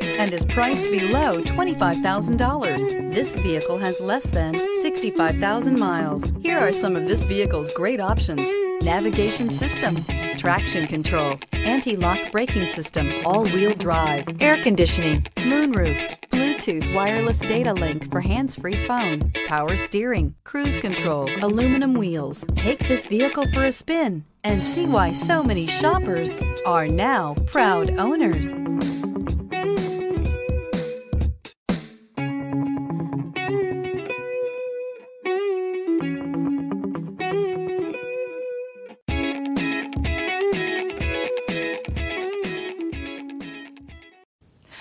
and is priced below $25,000. This vehicle has less than 65,000 miles. Here are some of this vehicle's great options: navigation system, traction control, anti-lock braking system, all-wheel drive, air conditioning, moonroof, Bluetooth wireless data link for hands-free phone, power steering, cruise control, aluminum wheels. Take this vehicle for a spin and see why so many shoppers are now proud owners.